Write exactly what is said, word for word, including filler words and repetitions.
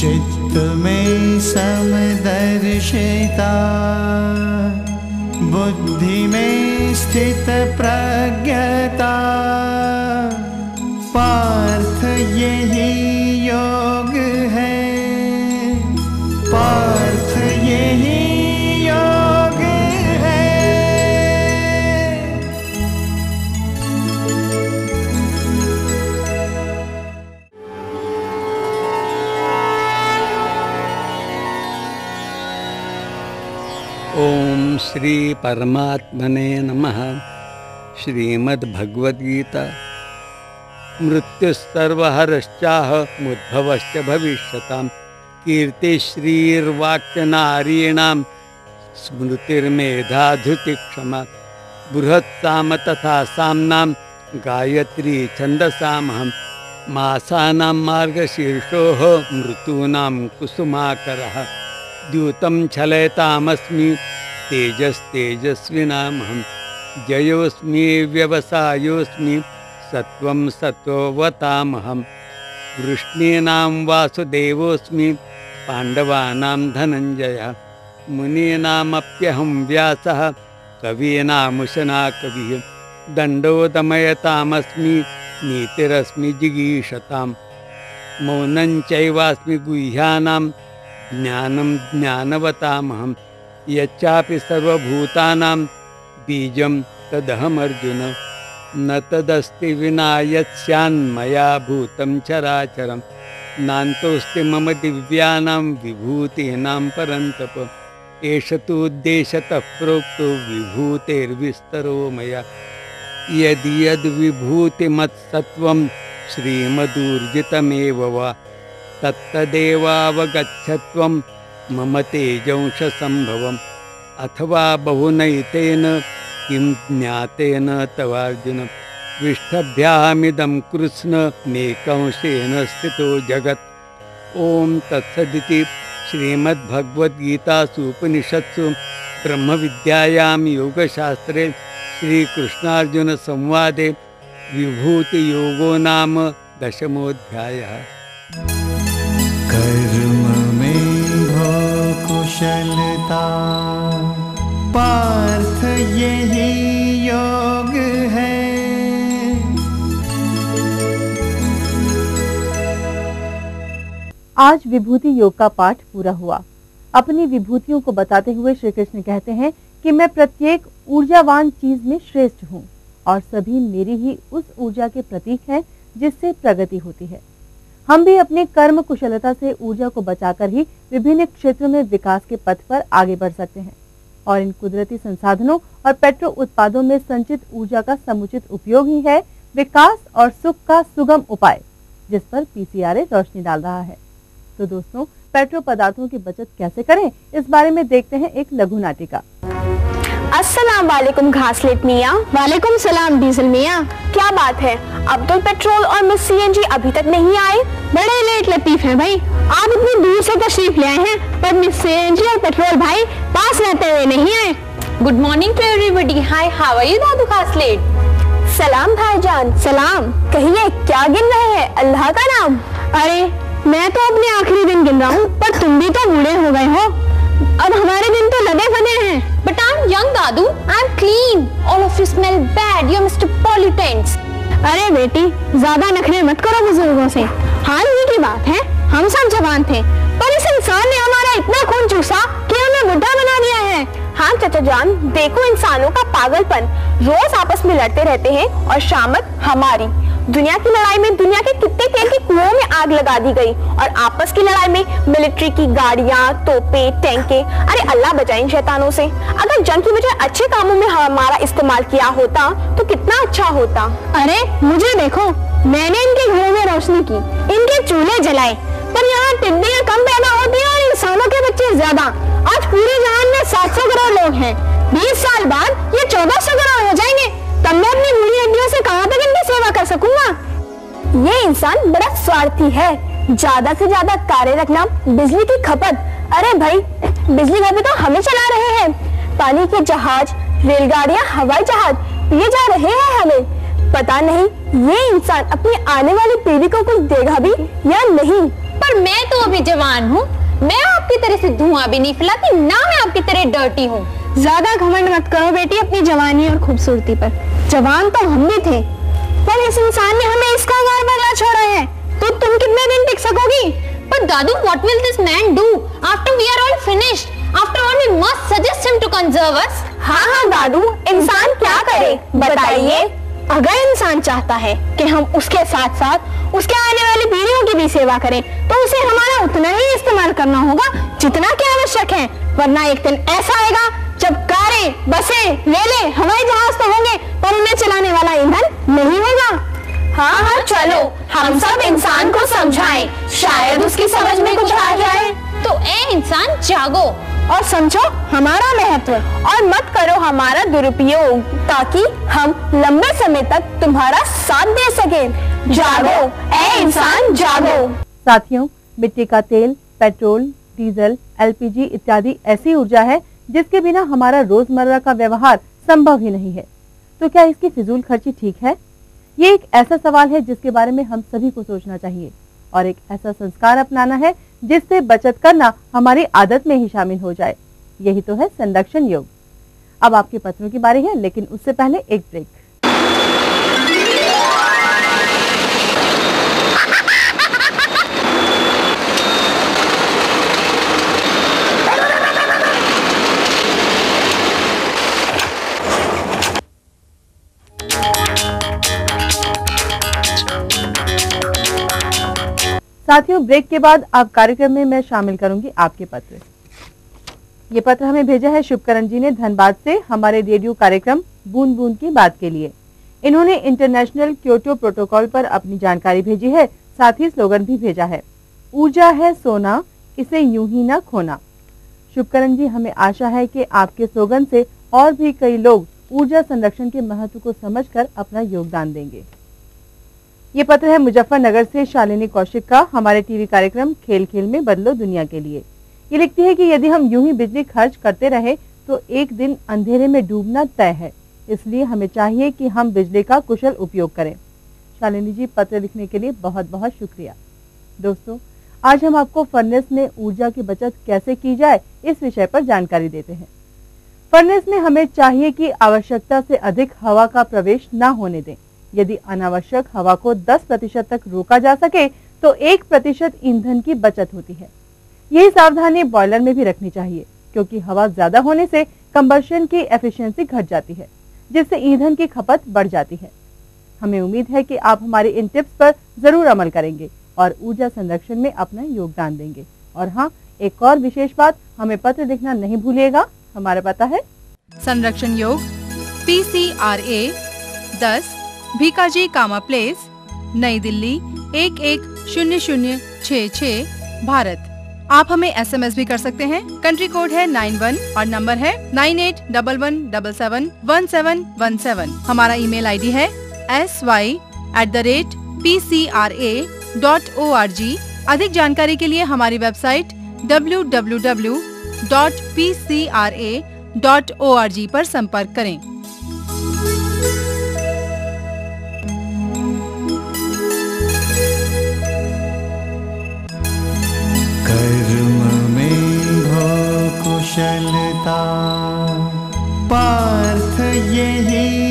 चित्त में समदर्शिता बुद्धि में स्थित प्रज्ञता पार्थ यही योग है, पार्थ यही योग है। ओम श्री परमात्मने नमः। श्रीमद्भगवद्गीता मृत्युसर्वहरश्चाह मुद्भवश्च भविष्यताम् कीर्तिश्रीर्वाक्यनारीणां स्मृतिर्मेधाधुतिक्षमा बृहत्साम तथा साम्नां गायत्री छन्दसामहं मासानां मार्गशीर्षोः मृतूनां कुसुमाकरः द्यूतं छलयतामस्मि तेजस्तेजस्विनामहं जयोऽस्मि व्यवसायोऽस्मि सत्वं सत्ववतामहं वृष्णीनां वासुदेवोऽस्मि पाण्डवानां धनञ्जयः मुनीनामप्यहं व्यासः कवीनाम् उशना कविः दण्डोदमयतामस्मि नीतिरस्मि जिगीषतां मौनं चैवास्मि गुह्यानां ज्ञानं ज्ञानवतामहं यच्चापि सर्वभूतानां बीजं तदहमर्जुन न तदस्ति विना यस्यान्मया भूतं चराचरं नान्तोऽस्ति मम दिव्यानां विभूतीनां परन्तप एष तु उद्देशतः प्रोक्तो विभूतेर्विस्तरो मया यदि यद्विभूतिमत्सत्त्वं श्रीमदूर्जितमेव वा तत्तदेवावगच्छत्वं मम तेजंशसम्भवम् अथवा बहुनैतेन किं ज्ञातेन तवार्जुन विष्ठभ्यामिदं कृष्ण मेकंशेन स्थितो जगत्। ओम तत्सदिति श्रीमद्भगवद्गीतासु उपनिषत्सु ब्रह्मविद्यायां योगशास्त्रे श्रीकृष्णार्जुनसंवादे विभूतियोगो नाम दशमोऽध्यायः। कर्म में कुशलता पार्थ यही योग है। आज विभूति योग का पाठ पूरा हुआ। अपनी विभूतियों को बताते हुए श्री कृष्ण कहते हैं कि मैं प्रत्येक ऊर्जावान चीज में श्रेष्ठ हूँ और सभी मेरी ही उस ऊर्जा के प्रतीक हैं जिससे प्रगति होती है। हम भी अपने कर्म कुशलता से ऊर्जा को बचाकर ही विभिन्न क्षेत्रों में विकास के पथ पर आगे बढ़ सकते हैं और इन कुदरती संसाधनों और पेट्रो उत्पादों में संचित ऊर्जा का समुचित उपयोग ही है विकास और सुख का सुगम उपाय, जिस पर पीसीआरए रोशनी डाल रहा है। तो दोस्तों, पेट्रो पदार्थों की बचत कैसे करें, इस बारे में देखते हैं एक लघु नाटिका। अस्सलाम वालेकुम घासलेट मियाँ। वालेकुम सलाम डीजल मियाँ। क्या बात है, अब तो पेट्रोल और मिस सीएनजी अभी तक नहीं आए। बड़े लेट लतीफ हैं भाई, आप इतनी दूर से तशरीफ ले आए हैं, पर मिस सीएनजी और पेट्रोल भाई पास रहते हुए नहीं आए। Good morning to everybody. Hi, how are you दादू घासलेट। सलाम भाईजान। सलाम। कहिए, क्या गिन रहे हैं अल्लाह का नाम। अरे मैं तो अपने आखिरी दिन गिन रहा हूँ, पर तुम भी तो बूढ़े हो गए हो। अब हमारे दिन तो लदे बने हैं। But I'm young, Dadu. I'm clean. All of you smell bad. You're Mister Pollutants. अरे बेटी, ज़्यादा नखरे मत करो बुजुर्गों से। हाल ही की बात है, हम सब जवान थे, पर इस इंसान ने हमारा इतना खून चूसा कि हमें बुढ़ा बना दिया है। हाँ चाचा जान, देखो इंसानों का पागलपन। रोज आपस में लड़ते रहते हैं और शामत हमारी। दुनिया की लड़ाई में दुनिया के कितने तेल के कुओं में आग लगा दी गई और आपस की लड़ाई में मिलिट्री की गाड़ियाँ, तोपे, टैंके। अरे अल्लाह बचाए इन शैतानों से। अगर जंग की बजाय अच्छे कामों में हमारा इस्तेमाल किया होता तो कितना अच्छा होता। अरे मुझे देखो, मैंने इनके घरों में रोशनी की, इनके चूल्हे जलाए, पर यहाँ टिड्डियाँ कम पैदा होती है और इंसानों के बच्चे ज्यादा। आज पूरे जहान में सात सौ करोड़ लोग हैं। बीस साल बाद ये चौदह सौ करोड़ हो जाएंगे। तब मैं अपनी बूढ़ी हड्डियों से कहाँ तक इनकी सेवा कर सकूंगा। ये इंसान बड़ा स्वार्थी है। ज्यादा से ज्यादा कारें रखना, बिजली की खपत। अरे भाई, बिजली घर में तो हमें चला रहे हैं। पानी के जहाज, रेलगाड़ियाँ, हवाई जहाज पिए जा रहे हैं हमें। पता नहीं ये इंसान अपनी आने वाली पीढ़ी को कुछ देगा भी या नहीं। पर और मैं तो अभी जवान हूँ, मैं आपकी तरह से धुआं भी नहीं फैलाती, ना मैं आपकी तरह डर्टी हूँ। ज्यादा घमंड मत करो बेटी अपनी जवानी और खूबसूरती पर। जवान तो हम भी थे, पर इस इंसान ने हमें इसका घर बदला छोड़ा है, तो तुम कितने दिन टिक सकोगी? पर दादू, what will this man do after we are all finished? After all, we must suggest him to conserve us. हाँ हाँ दादू, इंसान क्या करे बताइए? अगर इंसान चाहता है कि हम उसके साथ साथ उसके आने वाली पीढ़ियों की भी सेवा करें, तो उसे हमारा उतना ही इस्तेमाल करना होगा जितना कि आवश्यक है, वरना एक दिन ऐसा आएगा जब कारें, बसें, रेले, हवाई जहाज तो होंगे पर उन्हें चलाने वाला ईंधन नहीं होगा। हाँ हाँ चलो हम सब इंसान को समझाएं, शायद उसकी समझ में कुछ आ जाए। तो ए इंसान जागो और समझो हमारा महत्व, और मत करो हमारा दुरुपयोग, ताकि हम लंबे समय तक तुम्हारा साथ दे सकें। जागो ऐ इंसान जागो। साथियों, मिट्टी का तेल, पेट्रोल, डीजल, एलपीजी इत्यादि ऐसी ऊर्जा है जिसके बिना हमारा रोजमर्रा का व्यवहार संभव ही नहीं है। तो क्या इसकी फिजूल खर्ची ठीक है? ये एक ऐसा सवाल है जिसके बारे में हम सभी को सोचना चाहिए और एक ऐसा संस्कार अपनाना है जिससे बचत करना हमारी आदत में ही शामिल हो जाए। यही तो है संरक्षण योग। अब आपके पत्रों की बारी है, लेकिन उससे पहले एक ब्रेक। साथियों, ब्रेक के बाद आप कार्यक्रम में मैं शामिल करूंगी आपके पत्र। ये पत्र हमें भेजा है शुभकरन जी ने धनबाद से, हमारे रेडियो कार्यक्रम बूंद बूंद की बात के लिए। इन्होंने इंटरनेशनल क्योटो प्रोटोकॉल पर अपनी जानकारी भेजी है, साथ ही स्लोगन भी भेजा है, ऊर्जा है सोना, इसे यूं ही ना खोना। शुभकरन जी, हमें आशा है कि आपके स्लोगन से और भी कई लोग ऊर्जा संरक्षण के महत्व को समझ कर अपना योगदान देंगे। ये पत्र है मुजफ्फरनगर से शालिनी कौशिक का, हमारे टीवी कार्यक्रम खेल खेल में बदलो दुनिया के लिए। ये लिखती है कि यदि हम यूं ही बिजली खर्च करते रहे तो एक दिन अंधेरे में डूबना तय है, इसलिए हमें चाहिए कि हम बिजली का कुशल उपयोग करें। शालिनी जी, पत्र लिखने के लिए बहुत बहुत शुक्रिया। दोस्तों, आज हम आपको फर्नेस में ऊर्जा की बचत कैसे की जाए इस विषय पर जानकारी देते हैं। फर्नेस में हमें चाहिए कि आवश्यकता से अधिक हवा का प्रवेश न होने दें। यदि अनावश्यक हवा को दस प्रतिशत तक रोका जा सके तो एक प्रतिशत ईंधन की बचत होती है। यही सावधानी बॉयलर में भी रखनी चाहिए, क्योंकि हवा ज्यादा होने से कंबशन की एफिशिएंसी घट जाती है, जिससे ईंधन की खपत बढ़ जाती है। हमें उम्मीद है कि आप हमारे इन टिप्स पर जरूर अमल करेंगे और ऊर्जा संरक्षण में अपना योगदान देंगे। और हाँ, एक और विशेष बात, हमें पत्र लिखना नहीं भूलिएगा। हमारा पता है संरक्षण योग, पीसीआरए दस, भीकाजी कामा प्लेस, नई दिल्ली एक एक शून्य शून्य छह छह, भारत। आप हमें एसएमएस भी कर सकते हैं। कंट्री कोड है नाइन वन और नंबर है nine eight double one double seven one seven one seven. हमारा ईमेल आईडी है S Y at the rate P C R A dot O R G. अधिक जानकारी के लिए हमारी website W W W dot P C R A dot O R G पर संपर्क करें। कुशलता पार्थ यही